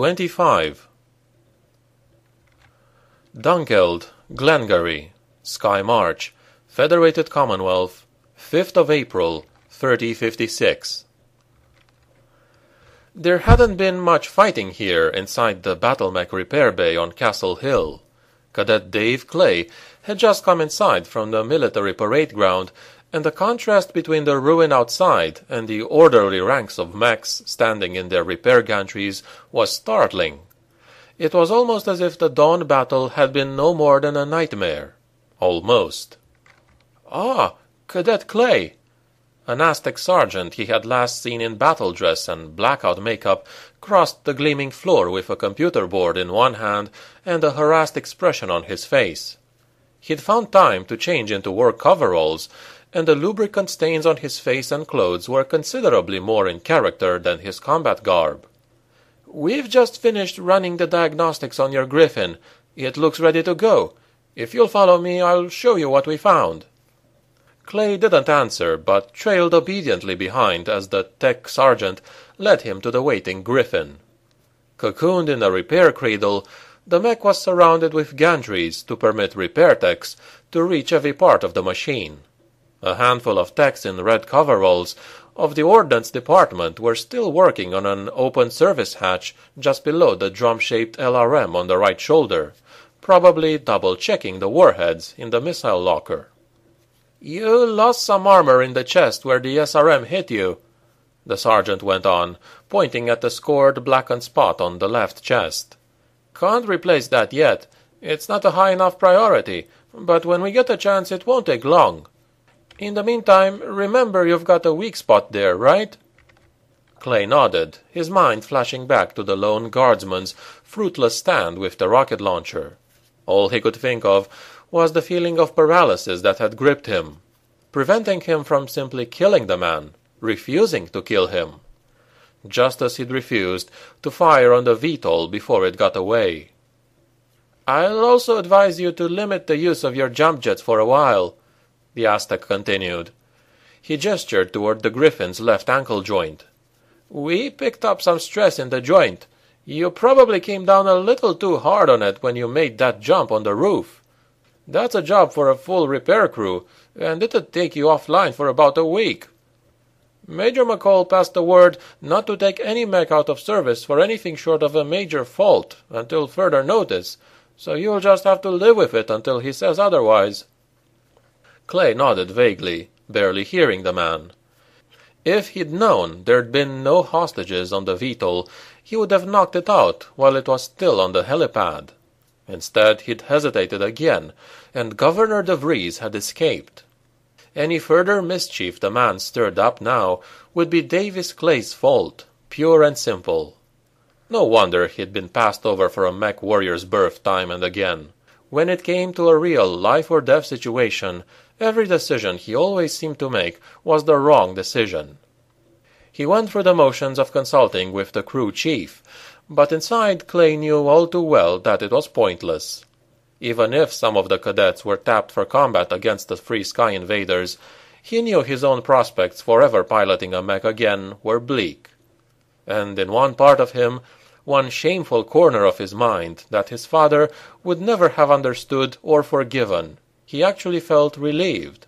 25. Dunkeld, Glengarry, Sky March, Federated Commonwealth, 5th of April, 3056. There hadn't been much fighting here inside the Battlemech repair bay on Castle Hill. Cadet Dave Clay had just come inside from the military parade ground, and the contrast between the ruin outside and the orderly ranks of mechs standing in their repair gantries was startling. It was almost as if the dawn battle had been no more than a nightmare. Almost. "Ah, Cadet Clay!" An Aztec sergeant he had last seen in battle dress and blackout makeup crossed the gleaming floor with a computer board in one hand and a harassed expression on his face. He'd found time to change into work coveralls, and the lubricant stains on his face and clothes were considerably more in character than his combat garb. "We've just finished running the diagnostics on your Griffin. It looks ready to go. If you'll follow me, I'll show you what we found." Clay didn't answer, but trailed obediently behind as the tech sergeant led him to the waiting Griffin. Cocooned in a repair cradle, the mech was surrounded with gantries to permit repair techs to reach every part of the machine. A handful of techs in red coveralls of the Ordnance Department were still working on an open service hatch just below the drum-shaped LRM on the right shoulder, probably double-checking the warheads in the missile locker. "You lost some armor in the chest where the SRM hit you," the sergeant went on, pointing at the scored blackened spot on the left chest. "Can't replace that yet. It's not a high enough priority, but when we get a chance it won't take long. In the meantime, remember you've got a weak spot there, right?" Clay nodded, his mind flashing back to the lone guardsman's fruitless stand with the rocket launcher. All he could think of was the feeling of paralysis that had gripped him, preventing him from simply killing the man, refusing to kill him, just as he'd refused to fire on the VTOL before it got away. "I'll also advise you to limit the use of your jump jets for a while," the Aztec continued. He gestured toward the Griffin's left ankle joint. "We picked up some stress in the joint. You probably came down a little too hard on it when you made that jump on the roof. That's a job for a full repair crew, and it'd take you offline for about a week. Major McCall passed the word not to take any mech out of service for anything short of a major fault until further notice, so you'll just have to live with it until he says otherwise." Clay nodded vaguely, barely hearing the man. If he'd known there'd been no hostages on the VTOL, he would have knocked it out while it was still on the helipad. Instead, he'd hesitated again, and Governor DeVries had escaped. Any further mischief the man stirred up now would be Davis Clay's fault, pure and simple. No wonder he'd been passed over for a mech warrior's berth time and again. When it came to a real life-or-death situation, every decision he always seemed to make was the wrong decision. He went through the motions of consulting with the crew chief, but inside Clay knew all too well that it was pointless. Even if some of the cadets were tapped for combat against the Free Sky invaders, he knew his own prospects for ever piloting a mech again were bleak. And in one part of him, one shameful corner of his mind that his father would never have understood or forgiven, he actually felt relieved.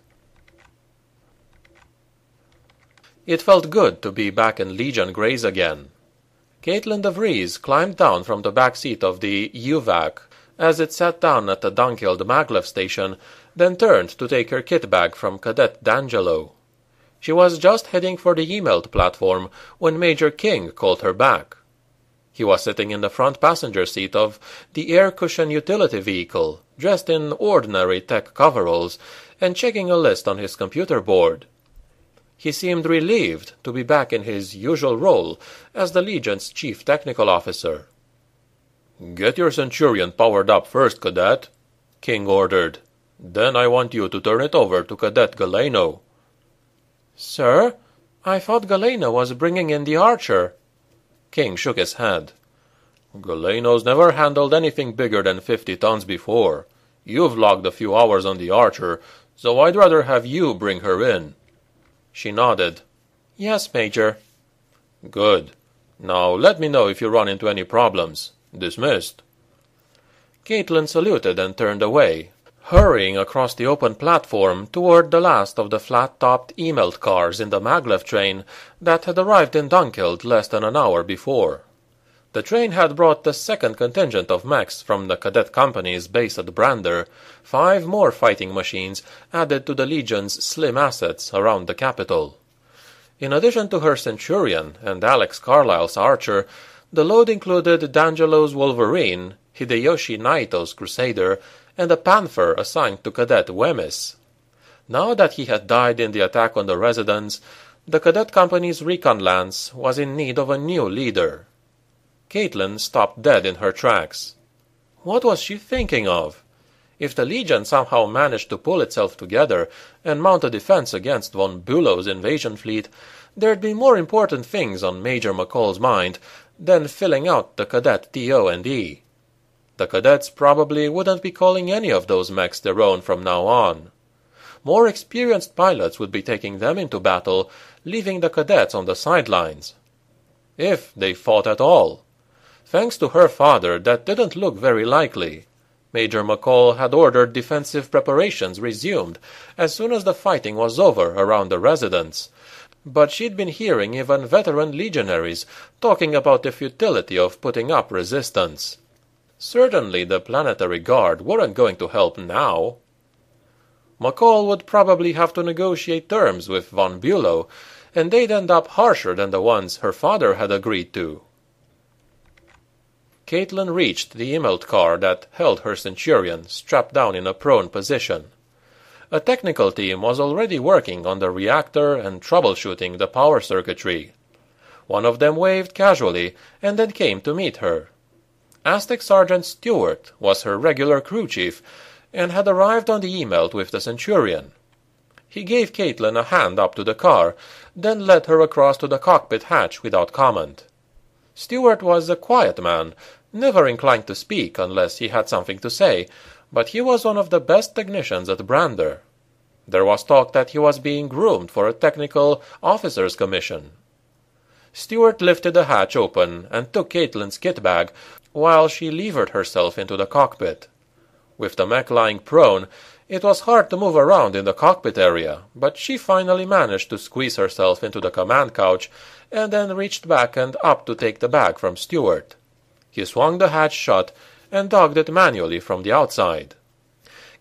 It felt good to be back in Legion Grays again. Caitlin DeVries climbed down from the back seat of the UVAC as it sat down at the Dunkeld Maglev station, then turned to take her kit bag from Cadet D'Angelo. She was just heading for the emailed platform when Major King called her back. He was sitting in the front passenger seat of the air cushion utility vehicle, dressed in ordinary tech coveralls, and checking a list on his computer board. He seemed relieved to be back in his usual role as the Legion's chief technical officer. "Get your Centurion powered up first, Cadet," King ordered. "Then I want you to turn it over to Cadet Galeno." "Sir, I thought Galeno was bringing in the Archer." King shook his head. "Galeno's never handled anything bigger than 50 tons before. You've logged a few hours on the Archer, so I'd rather have you bring her in." She nodded. "Yes, Major." "Good. Now let me know if you run into any problems. Dismissed." Caitlin saluted and turned away, hurrying across the open platform toward the last of the flat-topped emailed cars in the Maglev train that had arrived in Dunkeld less than an hour before. The train had brought the second contingent of mechs from the cadet companies based at Brander, 5 more fighting machines added to the Legion's slim assets around the capital. In addition to her Centurion and Alex Carlyle's Archer, the load included D'Angelo's Wolverine, Hideyoshi Naito's Crusader, and a Panther assigned to Cadet Wemyss. Now that he had died in the attack on the residence, the cadet company's recon lance was in need of a new leader. Caitlin stopped dead in her tracks. What was she thinking of? If the Legion somehow managed to pull itself together and mount a defense against von Bülow's invasion fleet, there'd be more important things on Major McCall's mind than filling out the cadet TO&E. The cadets probably wouldn't be calling any of those mechs their own from now on. More experienced pilots would be taking them into battle, leaving the cadets on the sidelines. If they fought at all. Thanks to her father, that didn't look very likely. Major McCall had ordered defensive preparations resumed as soon as the fighting was over around the residence, but she'd been hearing even veteran legionaries talking about the futility of putting up resistance. Certainly the planetary guard weren't going to help now. McCall would probably have to negotiate terms with von Bülow, and they'd end up harsher than the ones her father had agreed to. Caitlin reached the emailed car that held her Centurion strapped down in a prone position. A technical team was already working on the reactor and troubleshooting the power circuitry. One of them waved casually and then came to meet her. Aztec Sergeant Stewart was her regular crew chief and had arrived on the emailed with the Centurion. He gave Caitlin a hand up to the car, then led her across to the cockpit hatch without comment. Stewart was a quiet man, never inclined to speak unless he had something to say, but he was one of the best technicians at Brander. There was talk that he was being groomed for a technical officer's commission. Stewart lifted the hatch open and took Caitlin's kit bag while she levered herself into the cockpit. With the mech lying prone, it was hard to move around in the cockpit area, but she finally managed to squeeze herself into the command couch and then reached back and up to take the bag from Stewart. He swung the hatch shut and dogged it manually from the outside.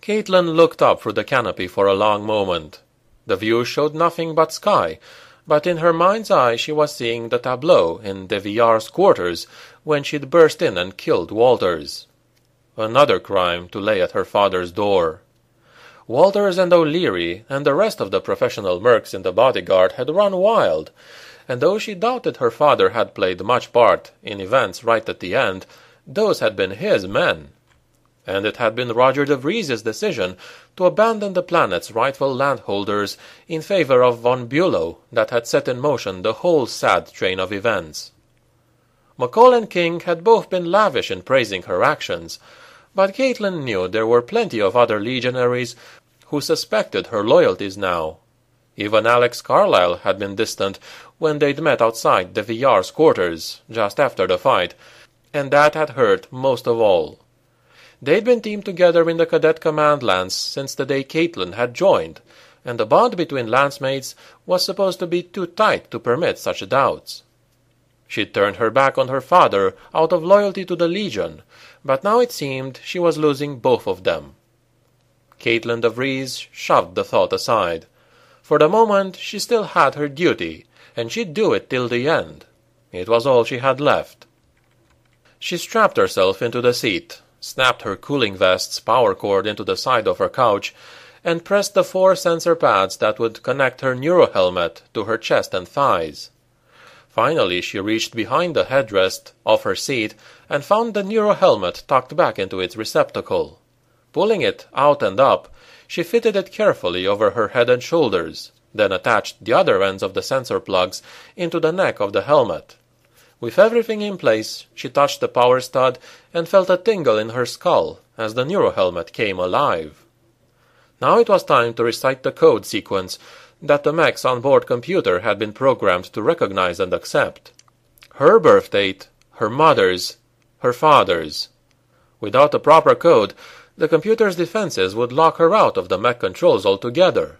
Caitlin looked up through the canopy for a long moment. The view showed nothing but sky, but in her mind's eye she was seeing the tableau in DeVries' quarters when she'd burst in and killed Walters. Another crime to lay at her father's door. Walters and O'Leary and the rest of the professional mercs in the bodyguard had run wild, and though she doubted her father had played much part in events right at the end, those had been his men. And it had been Roger DeVries' decision to abandon the planet's rightful landholders in favor of von Bülow that had set in motion the whole sad train of events. McCall and King had both been lavish in praising her actions, but Caitlin knew there were plenty of other legionaries who suspected her loyalties now. Even Alex Carlyle had been distant when they'd met outside the DeVries' quarters just after the fight, and that had hurt most of all. They'd been teamed together in the cadet command lance since the day Caitlin had joined, and the bond between lancemates was supposed to be too tight to permit such doubts. She turned her back on her father out of loyalty to the Legion, but now it seemed she was losing both of them. Caitlin DeVries shoved the thought aside. For the moment she still had her duty, and she'd do it till the end. It was all she had left. She strapped herself into the seat, snapped her cooling vest's power cord into the side of her couch, and pressed the 4 sensor pads that would connect her neurohelmet to her chest and thighs. Finally she reached behind the headrest of her seat and found the neurohelmet tucked back into its receptacle. Pulling it out and up, she fitted it carefully over her head and shoulders, then attached the other ends of the sensor plugs into the neck of the helmet. With everything in place, she touched the power stud and felt a tingle in her skull as the neurohelmet came alive. Now it was time to recite the code sequence that the mech's onboard computer had been programmed to recognize and accept. her birth date, her mother's, her father's. Without a proper code, the computer's defenses would lock her out of the mech controls altogether.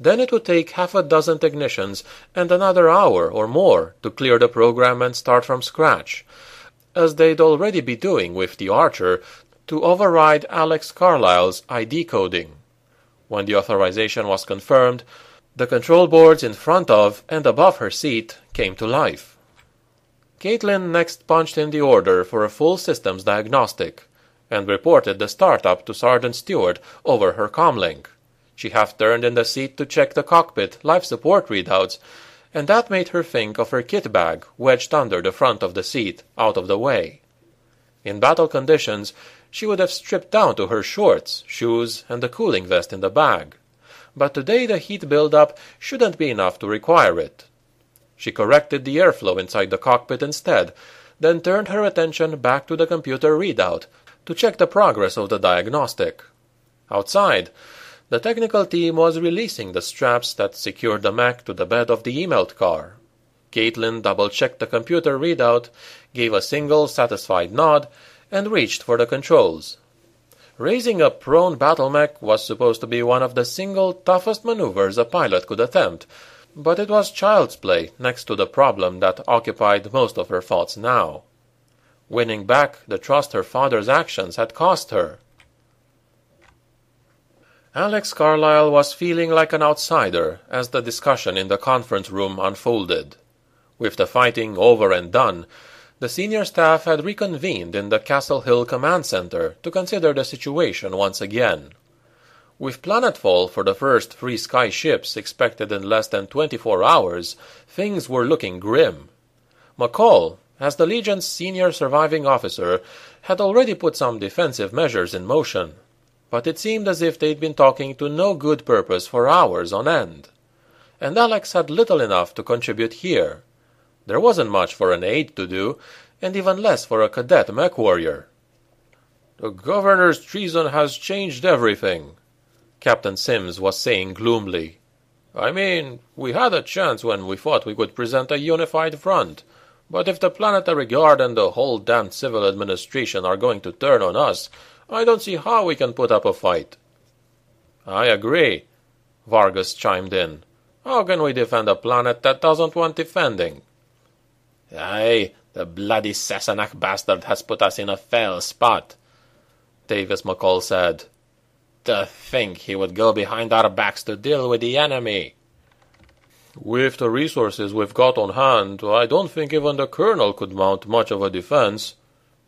Then it would take half a dozen technicians and another hour or more to clear the program and start from scratch, as they'd already be doing with the Archer to override Alex Carlyle's ID coding. When the authorization was confirmed, the control boards in front of and above her seat came to life. Caitlin next punched in the order for a full systems diagnostic, and reported the startup to Sergeant Stewart over her comlink. She half turned in the seat to check the cockpit life support readouts, and that made her think of her kit bag wedged under the front of the seat, out of the way. In battle conditions, she would have stripped down to her shorts, shoes, and the cooling vest in the bag. But today the heat buildup shouldn't be enough to require it. She corrected the airflow inside the cockpit instead, then turned her attention back to the computer readout to check the progress of the diagnostic. Outside, the technical team was releasing the straps that secured the mech to the bed of the emailed car. Caitlin double-checked the computer readout, gave a single satisfied nod, and reached for the controls. Raising a prone battlemech was supposed to be one of the single toughest maneuvers a pilot could attempt, but it was child's play next to the problem that occupied most of her thoughts now. Winning back the trust her father's actions had cost her. Alex Carlyle was feeling like an outsider as the discussion in the conference room unfolded. With the fighting over and done, the senior staff had reconvened in the Castle Hill Command Center to consider the situation once again. With planetfall for the first three sky ships expected in less than 24 hours, things were looking grim. McCall, as the Legion's senior surviving officer, had already put some defensive measures in motion, but it seemed as if they'd been talking to no good purpose for hours on end. And Alex had little enough to contribute here. There wasn't much for an aide to do, and even less for a cadet mech warrior. "The governor's treason has changed everything," Captain Simms was saying gloomily. "I mean, we had a chance when we thought we could present a unified front, but if the planetary guard and the whole damned civil administration are going to turn on us, I don't see how we can put up a fight." "I agree," Vargas chimed in. "How can we defend a planet that doesn't want defending?" "Aye, the bloody Sassenach bastard has put us in a foul spot," Davis McCall said. "To think he would go behind our backs to deal with the enemy." "With the resources we've got on hand, I don't think even the Colonel could mount much of a defense,"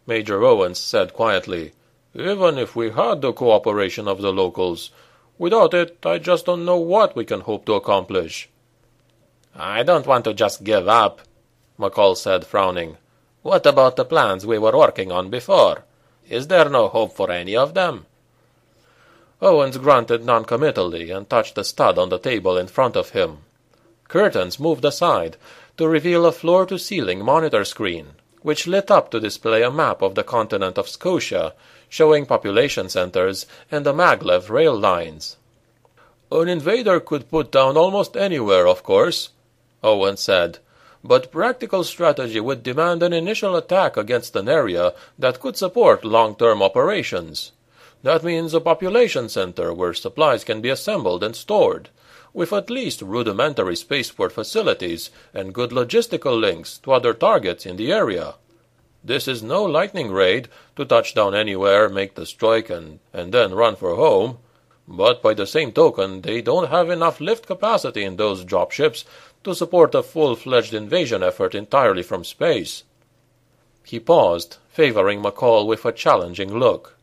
Major Owens said quietly, "even if we had the cooperation of the locals. Without it, I just don't know what we can hope to accomplish." "I don't want to just give up," McCall said, frowning. "What about the plans we were working on before? Is there no hope for any of them?" Owens grunted noncommittally and touched a stud on the table in front of him. Curtains moved aside to reveal a floor-to-ceiling monitor screen, which lit up to display a map of the continent of Scotia, showing population centers and the Maglev rail lines. "An invader could put down almost anywhere, of course," Owens said, "but practical strategy would demand an initial attack against an area that could support long-term operations. That means a population center where supplies can be assembled and stored, with at least rudimentary spaceport facilities and good logistical links to other targets in the area. This is no lightning raid to touch down anywhere, make the strike, and then run for home. But by the same token, they don't have enough lift capacity in those dropships to support a full-fledged invasion effort entirely from space." He paused, favoring McCall with a challenging look.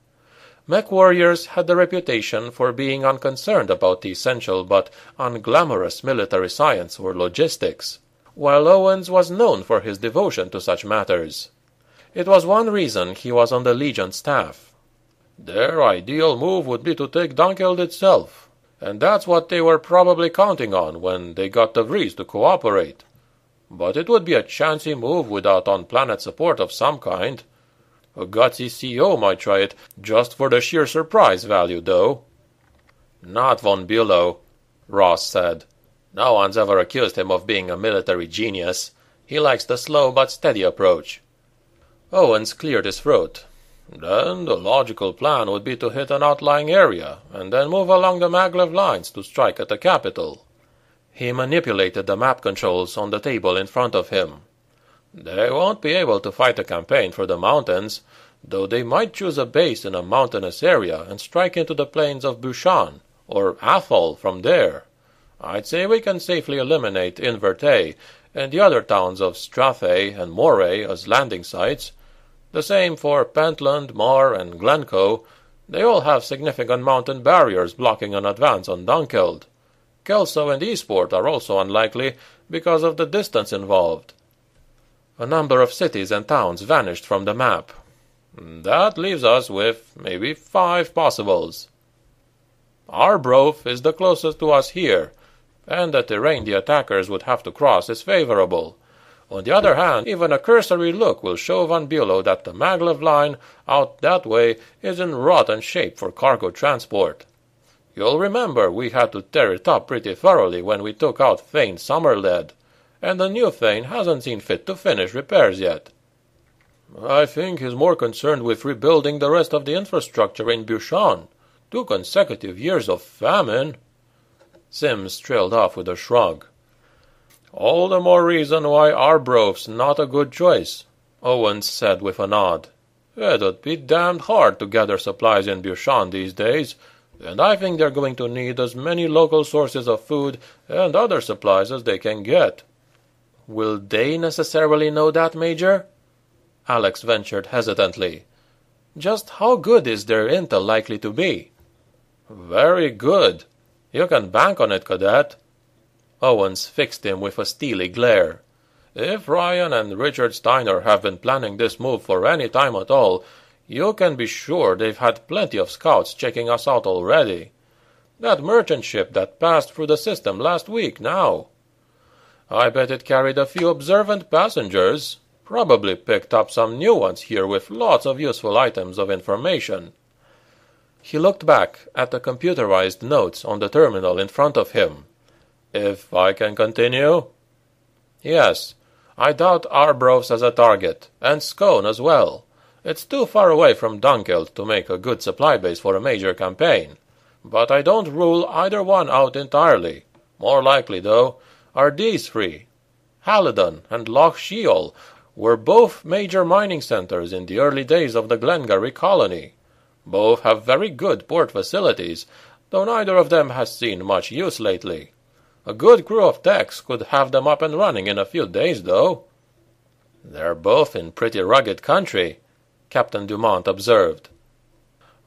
Mech warriors had the reputation for being unconcerned about the essential but unglamorous military science or logistics, while Owens was known for his devotion to such matters. It was one reason he was on the Legion staff. "Their ideal move would be to take Dunkeld itself, and that's what they were probably counting on when they got DeVries to cooperate. But it would be a chancy move without on-planet support of some kind. A gutsy CO might try it, just for the sheer surprise value, though." "Not von Bülow," Ross said. "No one's ever accused him of being a military genius. He likes the slow but steady approach." Owens cleared his throat. "Then the logical plan would be to hit an outlying area, and then move along the Maglev lines to strike at the capital." He manipulated the map controls on the table in front of him. "They won't be able to fight a campaign for the mountains, though they might choose a base in a mountainous area and strike into the plains of Bouchon, or Athol from there. I'd say we can safely eliminate Invertay and the other towns of Strathay and Moray as landing sites. The same for Pentland, Mar, and Glencoe. They all have significant mountain barriers blocking an advance on Dunkeld. Kelso and Eastport are also unlikely because of the distance involved." A number of cities and towns vanished from the map. "That leaves us with maybe 5 possibles. Arbroath is the closest to us here, and the terrain the attackers would have to cross is favourable. On the other hand, even a cursory look will show von Bülow that the Maglev line out that way is in rotten shape for cargo transport. You'll remember we had to tear it up pretty thoroughly when we took out Thane Summerled, and the new Thane hasn't seen fit to finish repairs yet." "I think he's more concerned with rebuilding the rest of the infrastructure in Bouchon. 2 consecutive years of famine." Simms trailed off with a shrug. "All the more reason why Arbroath's not a good choice," Owens said with a nod. "It'd be damned hard to gather supplies in Bouchon these days, and I think they're going to need as many local sources of food and other supplies as they can get." "Will they necessarily know that, Major?" Alex ventured hesitantly. "Just how good is their intel likely to be?" "Very good. You can bank on it, Cadet." Owens fixed him with a steely glare. "If Ryan and Richard Steiner have been planning this move for any time at all, you can be sure they've had plenty of scouts checking us out already. That merchant ship that passed through the system last week now. I bet it carried a few observant passengers. Probably picked up some new ones here with lots of useful items of information." He looked back at the computerized notes on the terminal in front of him. "If I can continue?" "Yes. I doubt Arbroath's as a target, and Scone as well. It's too far away from Dunkeld to make a good supply base for a major campaign. But I don't rule either one out entirely. More likely, though, are these 3. Halidon and Loch Sheol were both major mining centers in the early days of the Glengarry colony. Both have very good port facilities, though neither of them has seen much use lately. A good crew of techs could have them up and running in a few days, though." "They're both in pretty rugged country," Captain Dumont observed.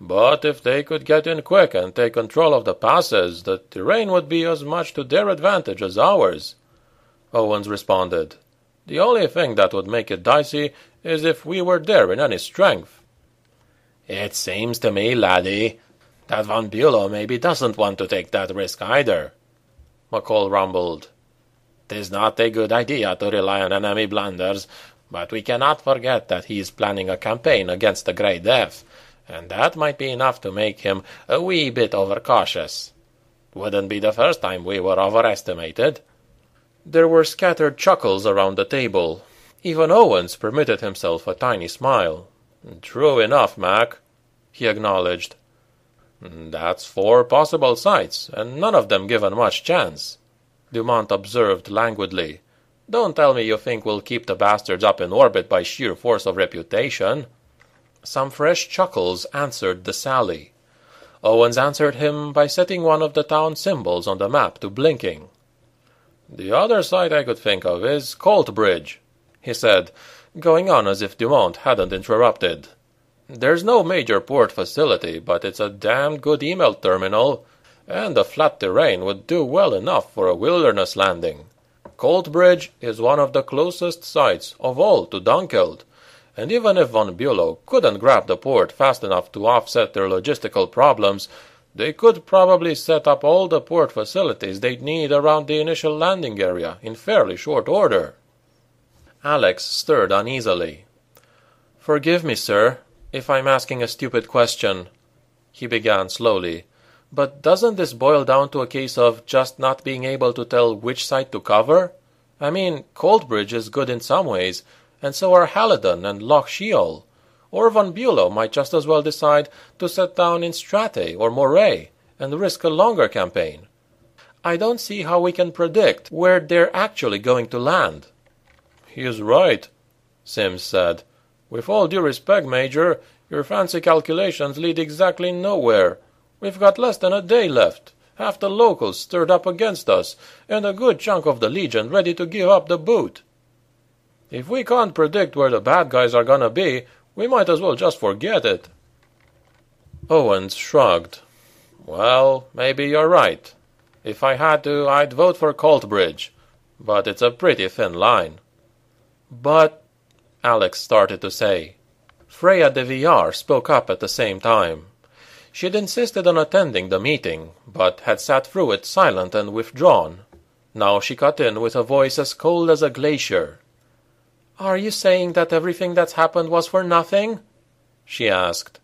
"But if they could get in quick and take control of the passes, the terrain would be as much to their advantage as ours," Owens responded. "The only thing that would make it dicey is if we were there in any strength." "It seems to me, laddie, that von Bülow maybe doesn't want to take that risk either," McCall rumbled. "'Tis not a good idea to rely on enemy blunders, but we cannot forget that he is planning a campaign against the Grey Death, and that might be enough to make him a wee bit overcautious. Wouldn't be the first time we were overestimated." There were scattered chuckles around the table. Even Owens permitted himself a tiny smile. "True enough, Mac," he acknowledged. "That's 4 possible sites, and none of them given much chance," Dumont observed languidly. "Don't tell me you think we'll keep the bastards up in orbit by sheer force of reputation." Some fresh chuckles answered the sally. Owens answered him by setting one of the town symbols on the map to blinking. "The other site I could think of is Coltbridge," he said, going on as if Dumont hadn't interrupted. "There's no major port facility, but it's a damned good email terminal, and the flat terrain would do well enough for a wilderness landing. Coltbridge is one of the closest sites of all to Dunkeld, and even if von Bülow couldn't grab the port fast enough to offset their logistical problems, they could probably set up all the port facilities they'd need around the initial landing area in fairly short order." Alex stirred uneasily. "Forgive me, sir, if I'm asking a stupid question," he began slowly, "but doesn't this boil down to a case of just not being able to tell which side to cover? I mean, Coltbridge is good in some ways, and so are Halidon and Loch Sheol. Or von Bülow might just as well decide to set down in Strate or Moray and risk a longer campaign. I don't see how we can predict where they're actually going to land." "He is right," Simms said. "With all due respect, Major, your fancy calculations lead exactly nowhere. We've got less than a day left, half the locals stirred up against us, and a good chunk of the Legion ready to give up the boot. If we can't predict where the bad guys are gonna be, we might as well just forget it." Owens shrugged. "Well, maybe you're right. If I had to, I'd vote for Coltbridge, but it's a pretty thin line." "But," Alex started to say. Freya de Villar spoke up at the same time. She'd insisted on attending the meeting, but had sat through it silent and withdrawn. Now she cut in with a voice as cold as a glacier. "Are you saying that everything that's happened was for nothing?" she asked.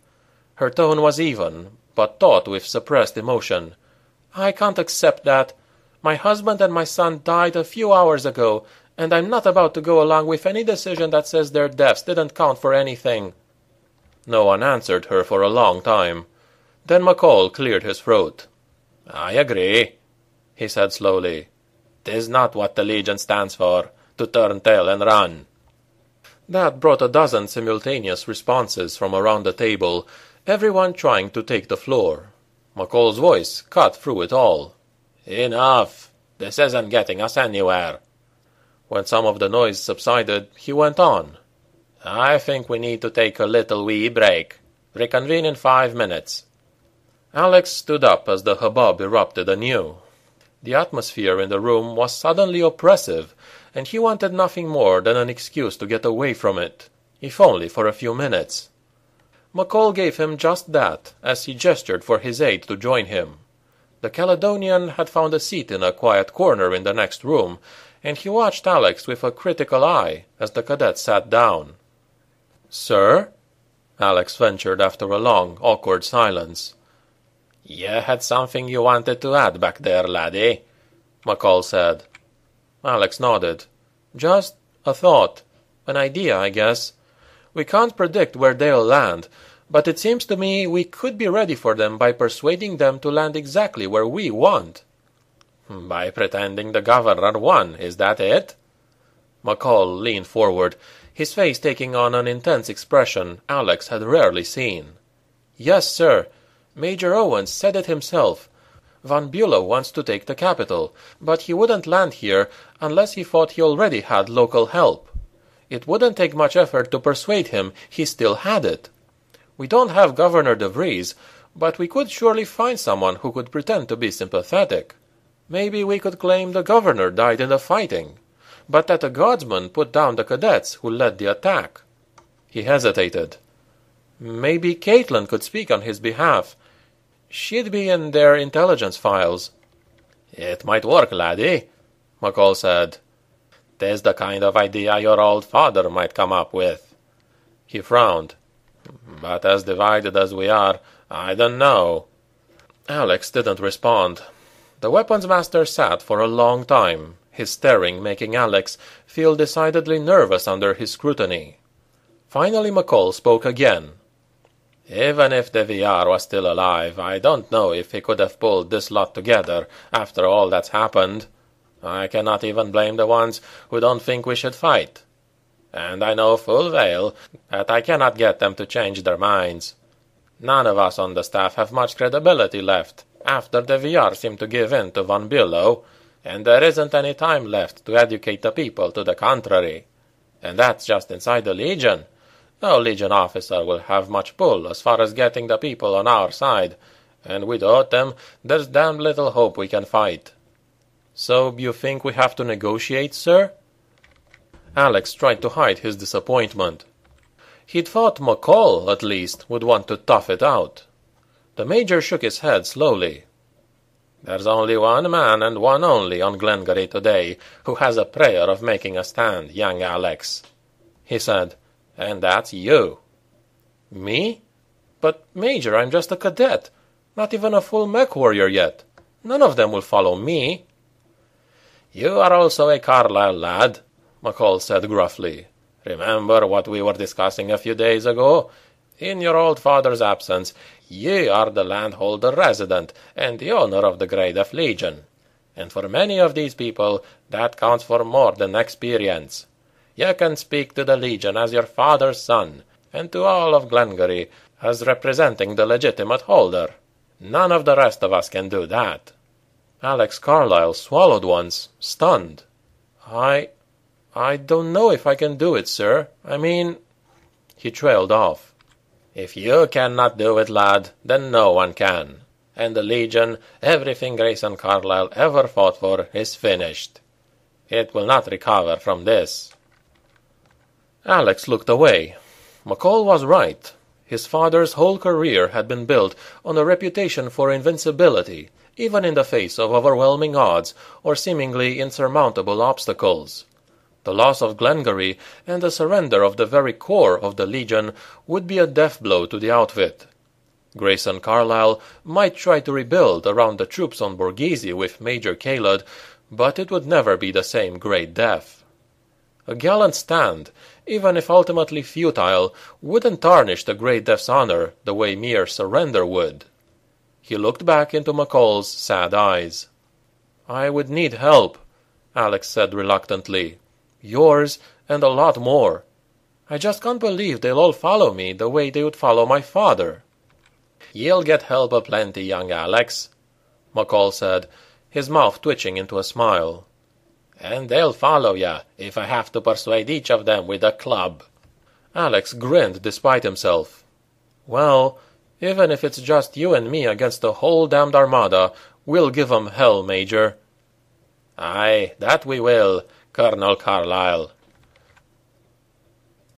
Her tone was even, but taut with suppressed emotion. "I can't accept that. My husband and my son died a few hours ago, and I'm not about to go along with any decision that says their deaths didn't count for anything." No one answered her for a long time. Then McCall cleared his throat. "I agree," he said slowly. "'Tis not what the Legion stands for, to turn tail and run." That brought a dozen simultaneous responses from around the table, everyone trying to take the floor. McCall's voice cut through it all. "Enough! This isn't getting us anywhere." When some of the noise subsided, he went on. "I think we need to take a little wee break. Reconvene in 5 minutes." Alex stood up as the hubbub erupted anew. The atmosphere in the room was suddenly oppressive, and he wanted nothing more than an excuse to get away from it, if only for a few minutes. McCall gave him just that, as he gestured for his aide to join him. The Caledonian had found a seat in a quiet corner in the next room, and he watched Alex with a critical eye as the cadet sat down. "Sir?" Alex ventured after a long, awkward silence. "You had something you wanted to add back there, laddie," McCall said. Alex nodded. "Just a thought. An idea, I guess. We can't predict where they'll land, but it seems to me we could be ready for them by persuading them to land exactly where we want." "By pretending the governor won, is that it?" McCall leaned forward, his face taking on an intense expression Alex had rarely seen. "Yes, sir. Major Owens said it himself. Von Bülow wants to take the capital, but he wouldn't land here unless he thought he already had local help. It wouldn't take much effort to persuade him he still had it. We don't have Governor DeVries, but we could surely find someone who could pretend to be sympathetic. Maybe we could claim the governor died in the fighting, but that the guardsmen put down the cadets who led the attack." He hesitated. "Maybe Caitlin could speak on his behalf. She'd be in their intelligence files." "It might work, laddie," McCall said. "'Tis the kind of idea your old father might come up with." He frowned. "But as divided as we are, I don't know." Alex didn't respond. The weapons master sat for a long time, his staring making Alex feel decidedly nervous under his scrutiny. Finally McCall spoke again. "Even if DeVries was still alive, I don't know if he could have pulled this lot together after all that's happened. I cannot even blame the ones who don't think we should fight. And I know full well that I cannot get them to change their minds. None of us on the staff have much credibility left, after DeVries seemed to give in to von Bülow, and there isn't any time left to educate the people to the contrary. And that's just inside the Legion. No Legion officer will have much pull as far as getting the people on our side, and without them there's damn little hope we can fight." "So you think we have to negotiate, sir?" Alex tried to hide his disappointment. He'd thought McCall, at least, would want to tough it out. The Major shook his head slowly. "There's only one man, and one only, on Glengarry today who has a prayer of making a stand, young Alex," he said, "and that's you." "Me? But, Major, I'm just a cadet, not even a full mech warrior yet. None of them will follow me." "You are also a Carlyle lad," McCall said gruffly. "Remember what we were discussing a few days ago? In your old father's absence, ye are the landholder resident and the owner of the grade of legion, and for many of these people that counts for more than experience. Ye can speak to the legion as your father's son, and to all of Glengarry as representing the legitimate holder. None of the rest of us can do that." Alex Carlyle swallowed once, stunned. I don't know if I can do it, sir. I mean—" He trailed off. "If you cannot do it, lad, then no one can. And the Legion, everything Grayson Carlyle ever fought for, is finished. It will not recover from this." Alex looked away. McCall was right. His father's whole career had been built on a reputation for invincibility, even in the face of overwhelming odds or seemingly insurmountable obstacles. The loss of Glengarry and the surrender of the very core of the Legion would be a death blow to the outfit. Grayson Carlyle might try to rebuild around the troops on Borghese with Major Caled, but it would never be the same great death. A gallant stand, even if ultimately futile, wouldn't tarnish the Great Death's honor the way mere surrender would. He looked back into McCall's sad eyes. "I would need help," Alex said reluctantly. "Yours, and a lot more. I just can't believe they'll all follow me the way they would follow my father." "You'll get help aplenty, young Alex," McCall said, his mouth twitching into a smile. "And they'll follow ya, if I have to persuade each of them with a club." Alex grinned despite himself. "Well, even if it's just you and me against the whole damned armada, we'll give 'em hell, Major." "Aye, that we will, Colonel Carlyle.